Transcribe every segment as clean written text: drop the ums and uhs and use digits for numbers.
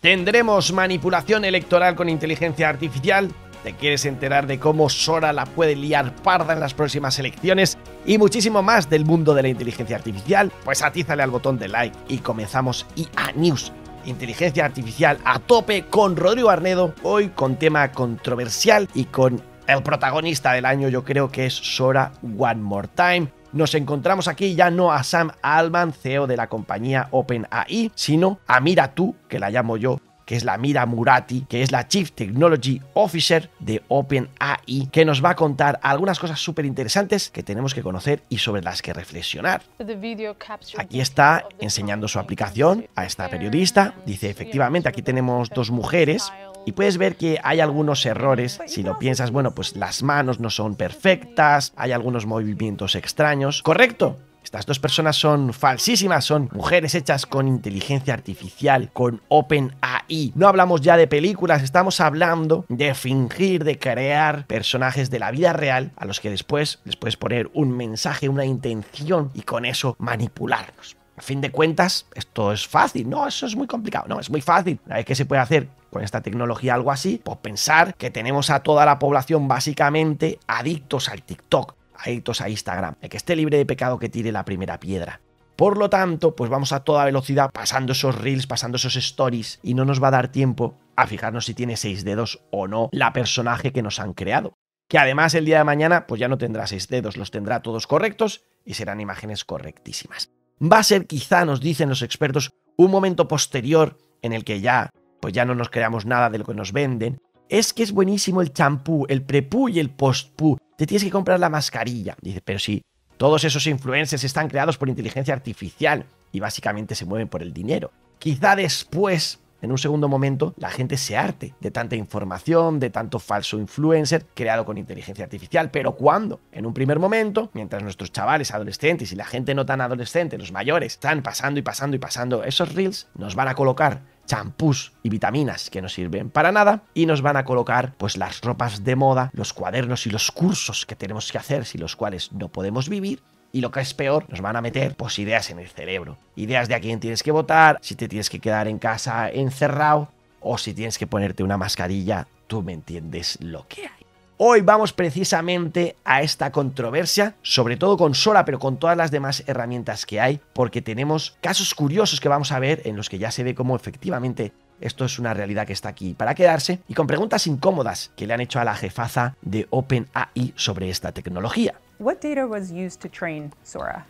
¿Tendremos manipulación electoral con inteligencia artificial? ¿Te quieres enterar de cómo Sora la puede liar parda en las próximas elecciones? Y muchísimo más del mundo de la inteligencia artificial. Pues atízale al botón de like y comenzamos IA-NEWS. Inteligencia artificial a tope con Rodrigo Arnedo, hoy con tema controversial y con el protagonista del año, yo creo que es Sora One More Time. Nos encontramos aquí ya no a Sam Altman, CEO de la compañía OpenAI, sino a Mira Tú, que la llamo yo, que es la Mira Murati, que es la Chief Technology Officer de OpenAI, que nos va a contar algunas cosas súper interesantes que tenemos que conocer y sobre las que reflexionar. Aquí está enseñando su aplicación a esta periodista. Dice, efectivamente, aquí tenemos dos mujeres. Y puedes ver que hay algunos errores, si lo piensas, bueno, pues las manos no son perfectas, hay algunos movimientos extraños. ¡Correcto! Estas dos personas son falsísimas, son mujeres hechas con inteligencia artificial, con OpenAI. No hablamos ya de películas, estamos hablando de fingir, de crear personajes de la vida real a los que después les puedes poner un mensaje, una intención y con eso manipularnos. A fin de cuentas, esto es fácil, no, eso es muy complicado, no, es muy fácil. Una vez que se puede hacer con esta tecnología algo así, pues pensar que tenemos a toda la población básicamente adictos al TikTok, adictos a Instagram. El que esté libre de pecado que tire la primera piedra. Por lo tanto, pues vamos a toda velocidad pasando esos reels, pasando esos stories y no nos va a dar tiempo a fijarnos si tiene 6 dedos o no la personaje que nos han creado. Que además el día de mañana pues ya no tendrá 6 dedos, los tendrá todos correctos y serán imágenes correctísimas. Va a ser quizá, nos dicen los expertos, un momento posterior en el que ya, pues ya no nos creamos nada de lo que nos venden. Es que es buenísimo el champú, el prepú y el postpú. Te tienes que comprar la mascarilla. Dice, pero sí, todos esos influencers están creados por inteligencia artificial y básicamente se mueven por el dinero. Quizá después, en un segundo momento, la gente se harte de tanta información, de tanto falso influencer creado con inteligencia artificial. ¿Pero cuándo? En un primer momento, mientras nuestros chavales adolescentes y la gente no tan adolescente, los mayores, están pasando y pasando y pasando esos reels, nos van a colocar champús y vitaminas que no sirven para nada y nos van a colocar pues las ropas de moda, los cuadernos y los cursos que tenemos que hacer, sin los cuales no podemos vivir. Y lo que es peor, nos van a meter pues ideas en el cerebro. Ideas de a quién tienes que votar, si te tienes que quedar en casa encerrado o si tienes que ponerte una mascarilla. Tú me entiendes lo que hay. Hoy vamos precisamente a esta controversia, sobre todo con Sora, pero con todas las demás herramientas que hay, porque tenemos casos curiosos que vamos a ver en los que ya se ve cómo efectivamente esto es una realidad que está aquí para quedarse y con preguntas incómodas que le han hecho a la jefaza de OpenAI sobre esta tecnología.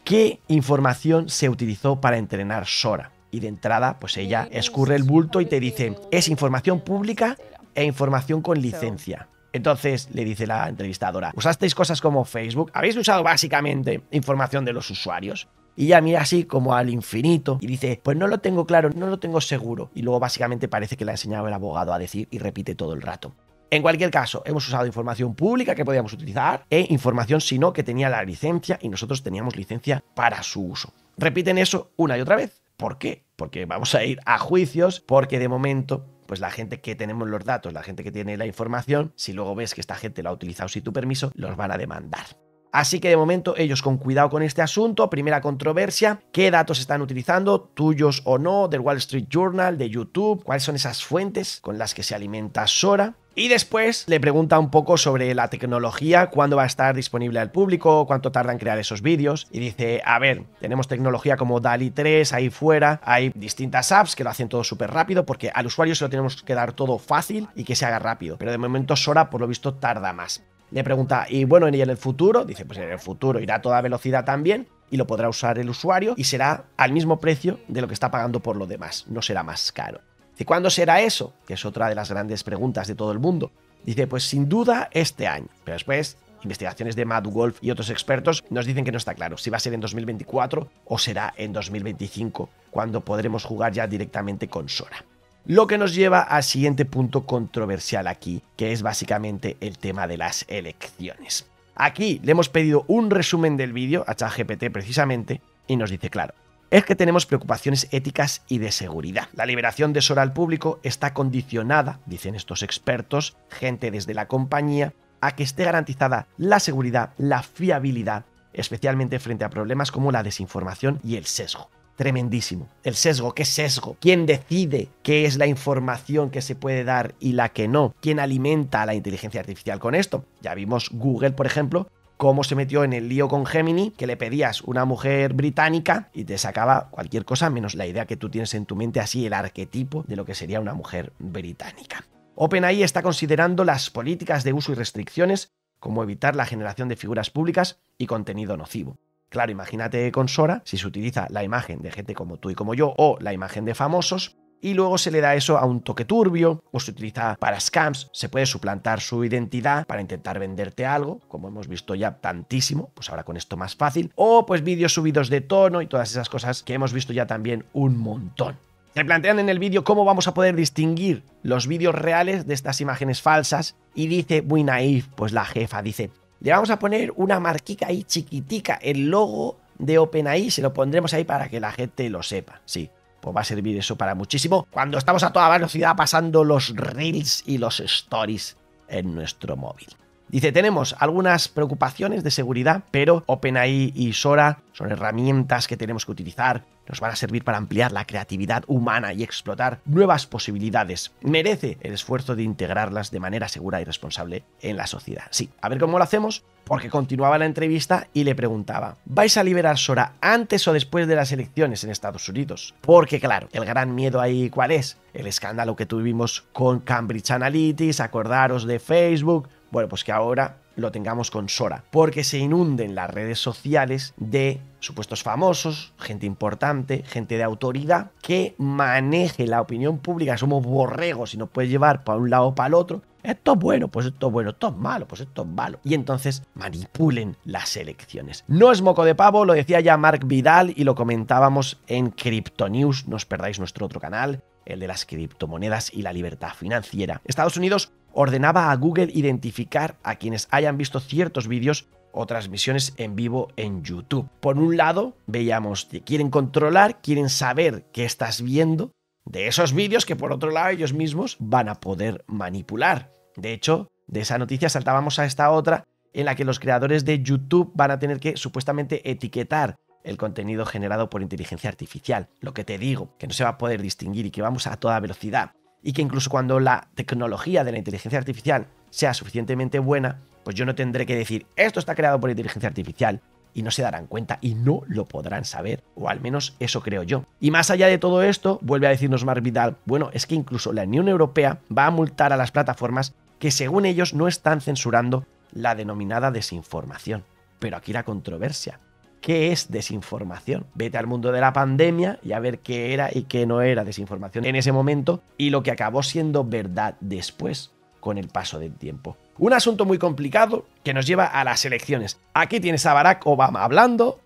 ¿Qué información se utilizó para entrenar Sora? Y de entrada, pues ella escurre el bulto y te dice, es información pública e información con licencia. Entonces le dice la entrevistadora, ¿usasteis cosas como Facebook? ¿Habéis usado básicamente información de los usuarios? Y ella mira así como al infinito y dice, pues no lo tengo claro, no lo tengo seguro. Y luego básicamente parece que le ha enseñado el abogado a decir y repite todo el rato. En cualquier caso, hemos usado información pública que podíamos utilizar e información, si no, que tenía la licencia y nosotros teníamos licencia para su uso. Repiten eso una y otra vez. ¿Por qué? Porque vamos a ir a juicios, porque de momento, pues la gente que tenemos los datos, la gente que tiene la información, si luego ves que esta gente la ha utilizado sin tu permiso, los van a demandar. Así que de momento ellos con cuidado con este asunto. Primera controversia, ¿qué datos están utilizando? ¿Tuyos o no? ¿Del Wall Street Journal? ¿De YouTube? ¿Cuáles son esas fuentes con las que se alimenta Sora? Y después le pregunta un poco sobre la tecnología, cuándo va a estar disponible al público, cuánto tarda en crear esos vídeos. Y dice, a ver, tenemos tecnología como DALL-E 3 ahí fuera, hay distintas apps que lo hacen todo súper rápido porque al usuario se lo tenemos que dar todo fácil y que se haga rápido. Pero de momento Sora, por lo visto, tarda más. Le pregunta, y bueno, ¿y en el futuro? Dice, pues en el futuro irá a toda velocidad también y lo podrá usar el usuario y será al mismo precio de lo que está pagando por lo demás, no será más caro. Dice, ¿cuándo será eso? Que es otra de las grandes preguntas de todo el mundo. Dice, pues sin duda este año. Pero después, investigaciones de Matt Wolf y otros expertos nos dicen que no está claro si va a ser en 2024 o será en 2025, cuando podremos jugar ya directamente con Sora. Lo que nos lleva al siguiente punto controversial aquí, que es básicamente el tema de las elecciones. Aquí le hemos pedido un resumen del vídeo a ChatGPT precisamente y nos dice, claro, es que tenemos preocupaciones éticas y de seguridad. La liberación de Sora al público está condicionada, dicen estos expertos, gente desde la compañía, a que esté garantizada la seguridad, la fiabilidad, especialmente frente a problemas como la desinformación y el sesgo. tremendísimo. El sesgo, ¿qué sesgo? ¿Quién decide qué es la información que se puede dar y la que no? ¿Quién alimenta a la inteligencia artificial con esto? Ya vimos Google, por ejemplo, cómo se metió en el lío con Gemini, que le pedías una mujer británica y te sacaba cualquier cosa menos la idea que tú tienes en tu mente, así el arquetipo de lo que sería una mujer británica. OpenAI está considerando las políticas de uso y restricciones, como evitar la generación de figuras públicas y contenido nocivo. Claro, imagínate con Sora, si se utiliza la imagen de gente como tú y como yo, o la imagen de famosos, y luego se le da eso a un toque turbio, o se utiliza para scams, se puede suplantar su identidad para intentar venderte algo, como hemos visto ya tantísimo, pues ahora con esto más fácil, o pues vídeos subidos de tono y todas esas cosas que hemos visto ya también un montón. Se plantean en el vídeo cómo vamos a poder distinguir los vídeos reales de estas imágenes falsas, y dice, muy naif, pues la jefa dice, le vamos a poner una marquica ahí chiquitica, el logo de OpenAI, se lo pondremos ahí para que la gente lo sepa, sí. Pues va a servir eso para muchísimo cuando estamos a toda velocidad pasando los Reels y los Stories en nuestro móvil. Dice, tenemos algunas preocupaciones de seguridad, pero OpenAI y Sora son herramientas que tenemos que utilizar. Nos van a servir para ampliar la creatividad humana y explotar nuevas posibilidades. Merece el esfuerzo de integrarlas de manera segura y responsable en la sociedad. Sí, a ver cómo lo hacemos, porque continuaba la entrevista y le preguntaba, ¿vais a liberar Sora antes o después de las elecciones en Estados Unidos? Porque claro, el gran miedo ahí, ¿cuál es? El escándalo que tuvimos con Cambridge Analytica, acordaros de Facebook. Bueno, pues que ahora lo tengamos con Sora, porque se inunden las redes sociales de supuestos famosos, gente importante, gente de autoridad, que maneje la opinión pública. Somos borregos y nos puede llevar para un lado o para el otro. Esto es bueno, pues esto es bueno, esto es malo, pues esto es malo. Y entonces manipulen las elecciones. No es moco de pavo, lo decía ya Marc Vidal y lo comentábamos en CryptoNews. No os perdáis nuestro otro canal, el de las criptomonedas y la libertad financiera. Estados Unidos ordenaba a Google identificar a quienes hayan visto ciertos vídeos o transmisiones en vivo en YouTube. Por un lado, veíamos que quieren controlar, quieren saber qué estás viendo de esos vídeos que por otro lado ellos mismos van a poder manipular. De hecho, de esa noticia saltábamos a esta otra en la que los creadores de YouTube van a tener que supuestamente etiquetar el contenido generado por inteligencia artificial. Lo que te digo, que no se va a poder distinguir y que vamos a toda velocidad. Y que incluso cuando la tecnología de la inteligencia artificial sea suficientemente buena, pues yo no tendré que decir, esto está creado por inteligencia artificial, y no se darán cuenta y no lo podrán saber, o al menos eso creo yo. Y más allá de todo esto, vuelve a decirnos Marc Vidal, bueno, es que incluso la Unión Europea va a multar a las plataformas que según ellos no están censurando la denominada desinformación. Pero aquí la controversia. ¿Qué es desinformación? Vete al mundo de la pandemia y a ver qué era y qué no era desinformación en ese momento y lo que acabó siendo verdad después con el paso del tiempo. Un asunto muy complicado que nos lleva a las elecciones. Aquí tienes a Barack Obama hablando.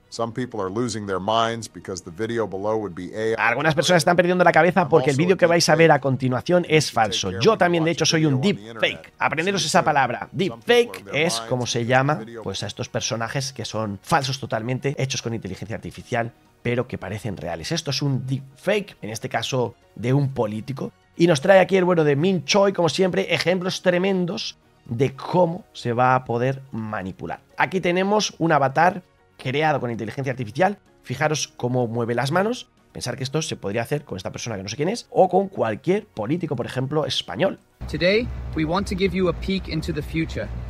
Algunas personas están perdiendo la cabeza porque el vídeo que vais a ver a continuación es falso. Yo también, de hecho, soy un deepfake. Aprenderos esa palabra. Deepfake es como se llama pues, a estos personajes que son falsos totalmente, hechos con inteligencia artificial, pero que parecen reales. Esto es un deepfake, en este caso de un político. Y nos trae aquí el bueno de Min Choi, como siempre, ejemplos tremendos de cómo se va a poder manipular. Aquí tenemos un avatar creado con inteligencia artificial. Fijaros cómo mueve las manos. Pensar que esto se podría hacer con esta persona que no sé quién es o con cualquier político, por ejemplo, español.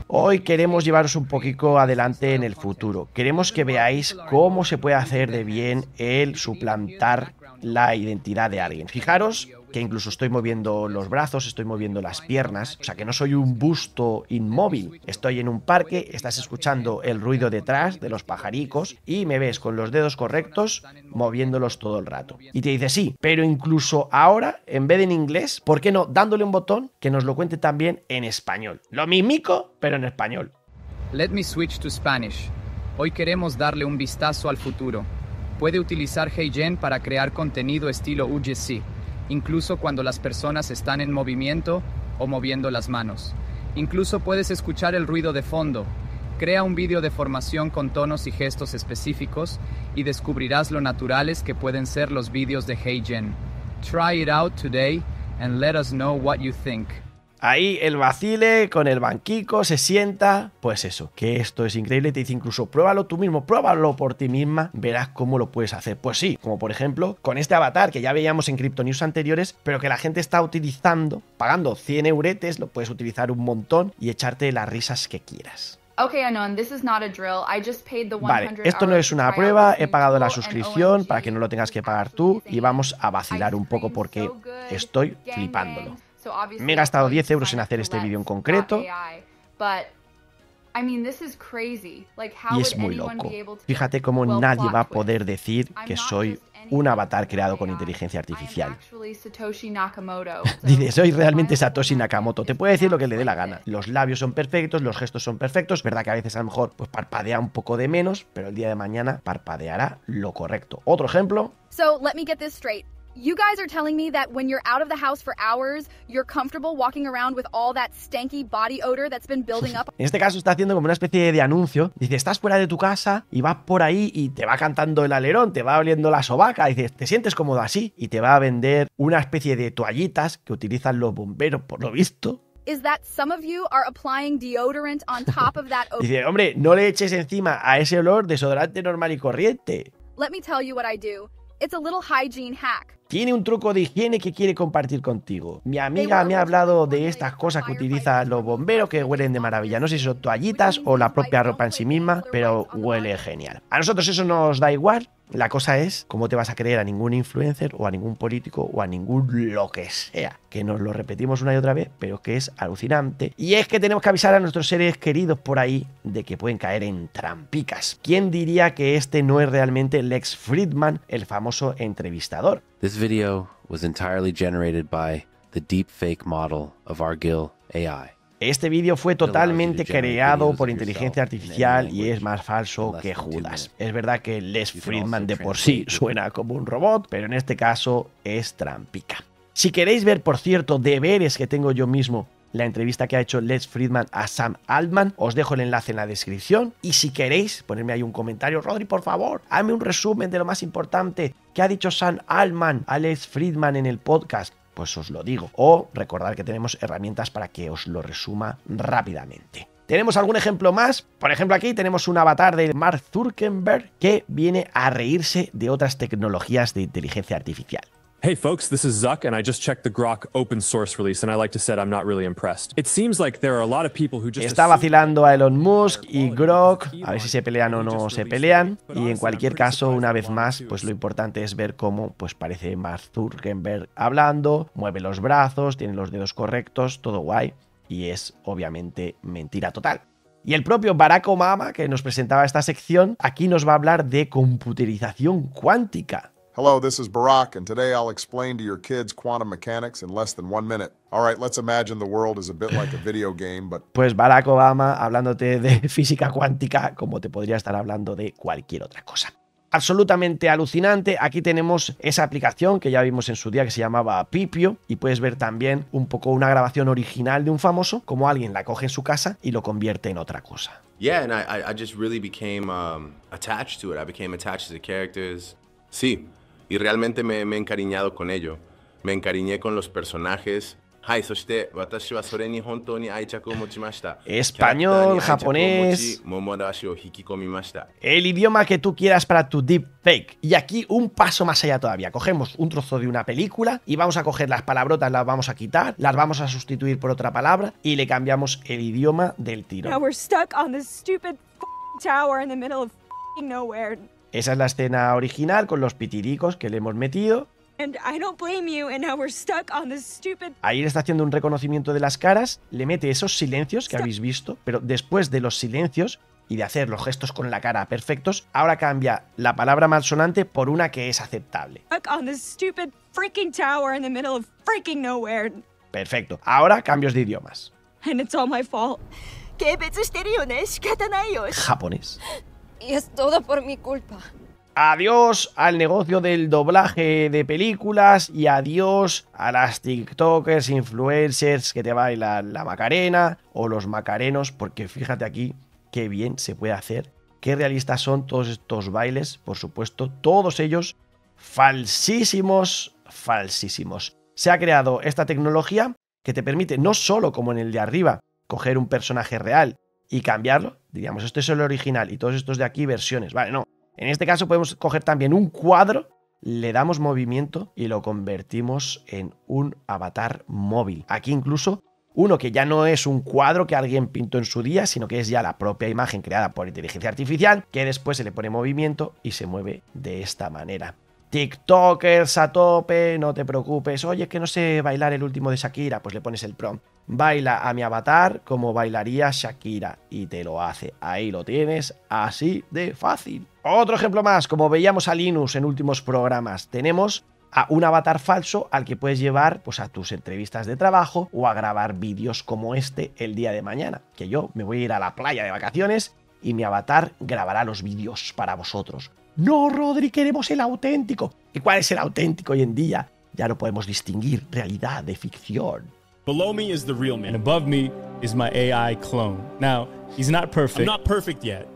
Hoy queremos llevaros un poquito adelante en el futuro. Queremos que veáis cómo se puede hacer de bien el suplantar la identidad de alguien. Fijaros que incluso estoy moviendo los brazos, estoy moviendo las piernas, o sea que no soy un busto inmóvil. Estoy en un parque, estás escuchando el ruido detrás de los pajaricos y me ves con los dedos correctos moviéndolos todo el rato. Y te dice sí, pero incluso ahora, en vez de en inglés, ¿por qué no dándole un botón que nos lo cuente también en español? Lo mismico, pero en español. Let me switch to Spanish. Hoy queremos darle un vistazo al futuro. Puede utilizar HeyGen para crear contenido estilo UGC. Incluso cuando las personas están en movimiento o moviendo las manos. Incluso puedes escuchar el ruido de fondo. Crea un vídeo de formación con tonos y gestos específicos y descubrirás lo naturales que pueden ser los vídeos de HeyGen. Try it out today and let us know what you think. Ahí el vacile con el banquico, se sienta. Pues eso, que esto es increíble. Te dice incluso pruébalo tú mismo, pruébalo por ti misma, verás cómo lo puedes hacer. Pues sí, como por ejemplo con este avatar que ya veíamos en CryptoNews anteriores, pero que la gente está utilizando, pagando 100 euretes, lo puedes utilizar un montón y echarte las risas que quieras. Vale, esto no es una prueba, he pagado la suscripción para que no lo tengas que pagar tú y vamos a vacilar un poco porque estoy flipándolo. Me he gastado 10 euros en hacer este vídeo en concreto. Y es muy loco. Fíjate cómo nadie va a poder decir que soy un avatar creado con inteligencia artificial. Dice, soy realmente Satoshi Nakamoto. Te puede decir lo que le dé la gana. Los labios son perfectos, los gestos son perfectos. Es verdad que a veces a lo mejor pues parpadea un poco de menos, pero el día de mañana parpadeará lo correcto. Otro ejemplo. You guys are telling me that when you're out of the house for hours, you're comfortable walking around with all that stanky body odor that's been building up. En este caso está haciendo como una especie de anuncio. Dice, estás fuera de tu casa y vas por ahí y te va cantando el alerón, te va oliendo la sobaca. Dice, te sientes cómodo así y te va a vender una especie de toallitas que utilizan los bomberos, por lo visto. Dice, hombre, no le eches encima a ese olor desodorante normal y corriente. Let me tell you what I do. It's a little hygiene hack. Tiene un truco de higiene que quiere compartir contigo. Mi amiga me ha hablado de estas cosas que utilizan los bomberos que huelen de maravilla. No sé si son toallitas o la propia ropa en sí misma, pero huele genial. A nosotros eso nos da igual. La cosa es cómo te vas a creer a ningún influencer o a ningún político o a ningún lo que sea. Que nos lo repetimos una y otra vez, pero que es alucinante. Y es que tenemos que avisar a nuestros seres queridos por ahí de que pueden caer en trampicas. ¿Quién diría que este no es realmente Lex Fridman, el famoso entrevistador? This video was entirely generated by the deepfake model of Argyle AI. Este vídeo fue totalmente creado por inteligencia artificial y es más falso que Judas. Es verdad que Les Friedman de por sí suena como un robot, pero en este caso es trampica. Si queréis ver, por cierto, deberes que tengo yo mismo, la entrevista que ha hecho Lex Fridman a Sam Altman. Os dejo el enlace en la descripción. Y si queréis, ponerme ahí un comentario. Rodri, por favor, hazme un resumen de lo más importante que ha dicho Sam Altman a Lex Fridman en el podcast. Pues os lo digo. O recordad que tenemos herramientas para que os lo resuma rápidamente. ¿Tenemos algún ejemplo más? Por ejemplo, aquí tenemos un avatar de Mark Zuckerberg que viene a reírse de otras tecnologías de inteligencia artificial. Hey folks, this is Zuck and I just checked the Grok open source release and I like to say I'm not really impressed. It seems like there are a lot of people who just está vacilando a Elon Musk y Grok, a ver si se pelean o no se pelean, y en cualquier caso, una vez más, pues lo importante es ver cómo pues parece Mark Zuckerberg hablando, mueve los brazos, tiene los dedos correctos, todo guay, y es obviamente mentira total. Y el propio Barack Obama, que nos presentaba esta sección, aquí nos va a hablar de computerización cuántica. Hello, this is Barack, and today I'll explain to your kids quantum mechanics in less than 1 minute. All right, let's imagine the world is a bit like a video game, but... Pues Barack Obama hablándote de física cuántica como te podría estar hablando de cualquier otra cosa. Absolutamente alucinante. Aquí tenemos esa aplicación que ya vimos en su día que se llamaba Pipio y puedes ver también un poco una grabación original de un famoso, como alguien la coge en su casa y lo convierte en otra cosa. Yeah, and I just really became attached to it. I became attached to the characters. Sí. Y realmente me he encariñado con ello. Me encariñé con los personajes. Español, japonés... El idioma que tú quieras para tu deepfake. Y aquí un paso más allá todavía. Cogemos un trozo de una película y vamos a coger las palabrotas, las vamos a quitar, las vamos a sustituir por otra palabra y le cambiamos el idioma del tiro. Esa es la escena original con los pitiricos que le hemos metido. Ahí le está haciendo un reconocimiento de las caras, le mete esos silencios que habéis visto, pero después de los silencios y de hacer los gestos con la cara perfectos, ahora cambia la palabra malsonante por una que es aceptable. Perfecto. Ahora cambios de idiomas. Japonés. Y es todo por mi culpa. Adiós al negocio del doblaje de películas y adiós a las TikTokers, influencers que te bailan la macarena o los macarenos, porque fíjate aquí qué bien se puede hacer, qué realistas son todos estos bailes, por supuesto, todos ellos falsísimos. Se ha creado esta tecnología que te permite no solo, como en el de arriba, coger un personaje real y cambiarlo, diríamos, esto es el original y todos estos de aquí versiones, vale, no. En este caso podemos coger también un cuadro, le damos movimiento y lo convertimos en un avatar móvil. Aquí incluso uno que ya no es un cuadro que alguien pintó en su día, sino que es ya la propia imagen creada por inteligencia artificial, que después se le pone movimiento y se mueve de esta manera. TikTokers a tope, no te preocupes. Oye, es que no sé bailar el último de Shakira. Pues le pones el prompt. Baila a mi avatar como bailaría Shakira. Y te lo hace. Ahí lo tienes. Así de fácil. Otro ejemplo más. Como veíamos a Linus en últimos programas, tenemos a un avatar falso al que puedes llevar pues a tus entrevistas de trabajo o a grabar vídeos como este el día de mañana. Que yo me voy a ir a la playa de vacaciones y mi avatar grabará los vídeos para vosotros. No, Rodri, queremos el auténtico. ¿Y cuál es el auténtico hoy en día? Ya no podemos distinguir realidad de ficción. Below me is the real man. And above me is my AI clone. Now, he's not perfect. I'm not perfect yet,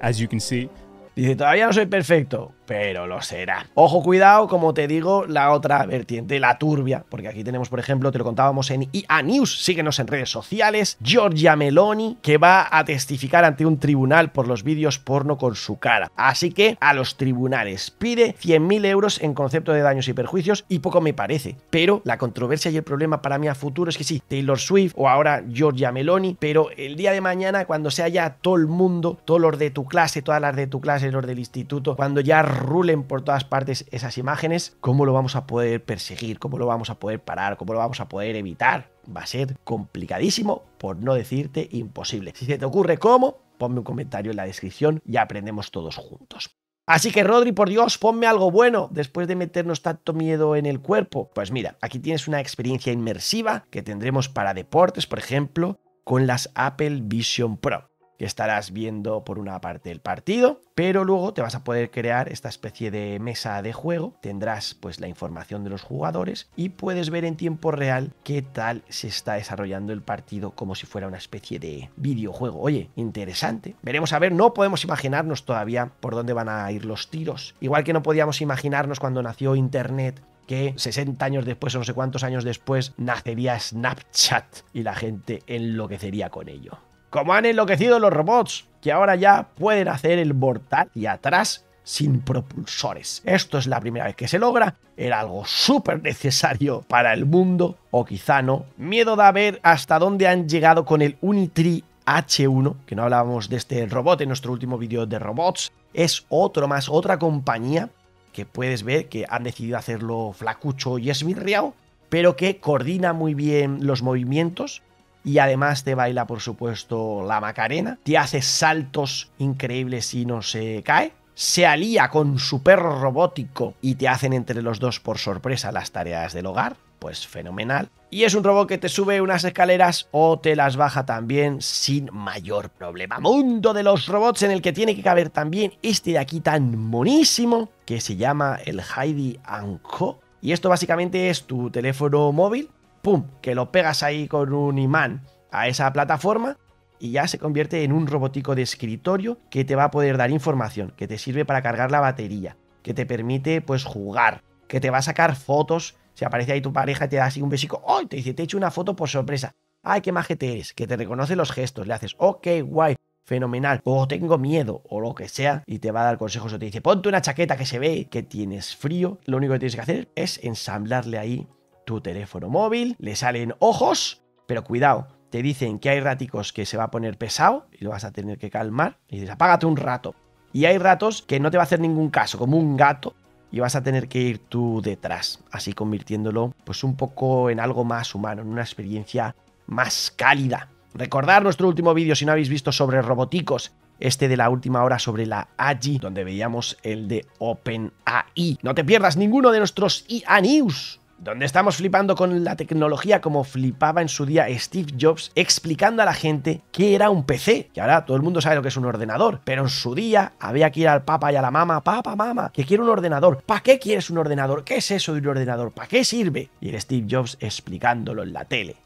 as you can see. Dice, todavía no soy perfecto, pero lo será. Ojo, cuidado, como te digo, la otra vertiente, la turbia, porque aquí tenemos, por ejemplo, te lo contábamos en IA-NEWS, síguenos en redes sociales, Giorgia Meloni, que va a testificar ante un tribunal por los vídeos porno con su cara. Así que a los tribunales pide 100.000 euros en concepto de daños y perjuicios, y poco me parece. Pero la controversia y el problema para mí a futuro es que sí, Taylor Swift o ahora Giorgia Meloni, pero el día de mañana, cuando sea ya todo el mundo, todos los de tu clase, todas las de tu clase, los del instituto, cuando ya rulen por todas partes esas imágenes, ¿cómo lo vamos a poder perseguir? ¿Cómo lo vamos a poder parar? ¿Cómo lo vamos a poder evitar? Va a ser complicadísimo, por no decirte imposible. Si se te ocurre cómo, ponme un comentario en la descripción y aprendemos todos juntos. Así que, Rodri, por Dios, ponme algo bueno después de meternos tanto miedo en el cuerpo. Pues mira, aquí tienes una experiencia inmersiva que tendremos para deportes, por ejemplo, con las Apple Vision Pro, que estarás viendo por una parte el partido, pero luego te vas a poder crear esta especie de mesa de juego, tendrás pues la información de los jugadores y puedes ver en tiempo real qué tal se está desarrollando el partido, como si fuera una especie de videojuego. Oye, interesante. Veremos a ver, no podemos imaginarnos todavía por dónde van a ir los tiros. Igual que no podíamos imaginarnos cuando nació Internet, que 60 años después o no sé cuántos años después nacería Snapchat y la gente enloquecería con ello. Como han enloquecido los robots, que ahora ya pueden hacer el mortal y atrás sin propulsores. Esto es la primera vez que se logra, era algo súper necesario para el mundo, o quizá no. Miedo da ver hasta dónde han llegado con el Unitree H1, que no hablábamos de este robot en nuestro último vídeo de robots. Es otro más, otra compañía que puedes ver que han decidido hacerlo flacucho y esmirriado, pero que coordina muy bien los movimientos. Y además te baila, por supuesto, la Macarena. Te hace saltos increíbles y no se cae. Se alía con su perro robótico y te hacen entre los dos por sorpresa las tareas del hogar. Pues fenomenal. Y es un robot que te sube unas escaleras o te las baja también sin mayor problema. Mundo de los robots en el que tiene que caber también este de aquí tan monísimo que se llama el Heidi & Co. Y esto básicamente es tu teléfono móvil. ¡Pum! Que lo pegas ahí con un imán a esa plataforma y ya se convierte en un robotico de escritorio que te va a poder dar información, que te sirve para cargar la batería, que te permite pues jugar, que te va a sacar fotos. Si aparece ahí tu pareja y te da así un besico, ¡oh! Te dice, te he hecho una foto por sorpresa. ¡Ay, qué majete eres! Que te reconoce los gestos, le haces, ok, guay, fenomenal, o tengo miedo, o lo que sea, y te va a dar consejos, o te dice, ponte una chaqueta que se ve que tienes frío. Lo único que tienes que hacer es ensamblarle ahí tu teléfono móvil, le salen ojos, pero cuidado, te dicen que hay raticos que se va a poner pesado y lo vas a tener que calmar, y dices, apágate un rato. Y hay ratos que no te va a hacer ningún caso, como un gato, y vas a tener que ir tú detrás, así convirtiéndolo pues un poco en algo más humano, en una experiencia más cálida. Recordad nuestro último vídeo, si no habéis visto, sobre roboticos, este de la última hora sobre la AI, donde veíamos el de OpenAI. No te pierdas ninguno de nuestros IA-NEWS, donde estamos flipando con la tecnología como flipaba en su día Steve Jobs, explicando a la gente qué era un PC, que ahora todo el mundo sabe lo que es un ordenador, pero en su día había que ir al papá y a la mamá, papá, mamá, que quiero un ordenador, ¿para qué quieres un ordenador? ¿Qué es eso de un ordenador? ¿Para qué sirve? Y el Steve Jobs explicándolo en la tele.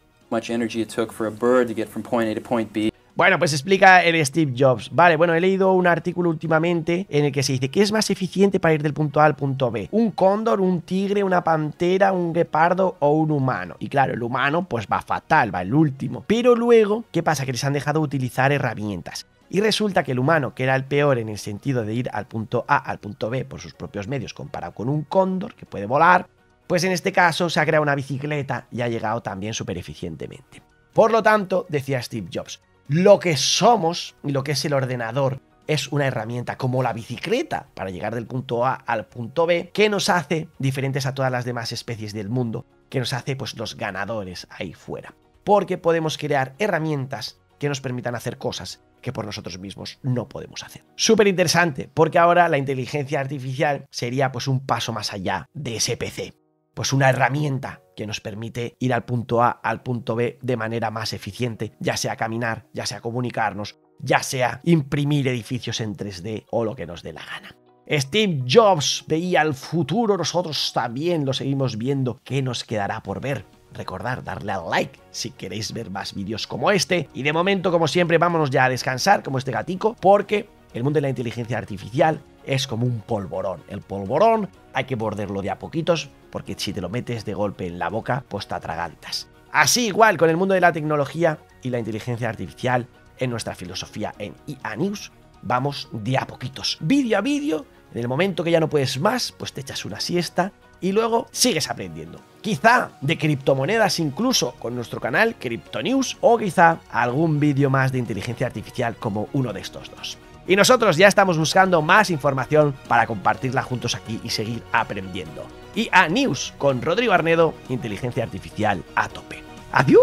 Bueno, pues explica el Steve Jobs. Vale, bueno, he leído un artículo últimamente en el que se dice ¿qué es más eficiente para ir del punto A al punto B? ¿Un cóndor, un tigre, una pantera, un guepardo o un humano? Y claro, el humano pues va fatal, va el último. Pero luego, ¿qué pasa? Que les han dejado utilizar herramientas. Y resulta que el humano, que era el peor en el sentido de ir al punto A al punto B por sus propios medios comparado con un cóndor que puede volar, pues en este caso se ha creado una bicicleta y ha llegado también súper eficientemente. Por lo tanto, decía Steve Jobs, lo que somos y lo que es el ordenador es una herramienta como la bicicleta para llegar del punto A al punto B que nos hace diferentes a todas las demás especies del mundo, que nos hace pues los ganadores ahí fuera. Porque podemos crear herramientas que nos permitan hacer cosas que por nosotros mismos no podemos hacer. Súper interesante, porque ahora la inteligencia artificial sería pues un paso más allá de ese PC. Pues una herramienta que nos permite ir al punto A al punto B de manera más eficiente, ya sea caminar, ya sea comunicarnos, ya sea imprimir edificios en 3D o lo que nos dé la gana. Steve Jobs veía el futuro, nosotros también lo seguimos viendo. ¿Qué nos quedará por ver? Recordad darle al like si queréis ver más vídeos como este. Y de momento, como siempre, vámonos ya a descansar como este gatico, porque el mundo de la inteligencia artificial es como un polvorón. El polvorón hay que morderlo de a poquitos, porque si te lo metes de golpe en la boca, pues te atragantas. Así igual con el mundo de la tecnología y la inteligencia artificial en nuestra filosofía en IA-NEWS. Vamos de a poquitos, vídeo a vídeo. En el momento que ya no puedes más, pues te echas una siesta y luego sigues aprendiendo. Quizá de criptomonedas incluso con nuestro canal CryptoNews, o quizá algún vídeo más de inteligencia artificial como uno de estos dos. Y nosotros ya estamos buscando más información para compartirla juntos aquí y seguir aprendiendo. IA-NEWS con Rodrigo Arnedo, inteligencia artificial a tope. ¡Adiós!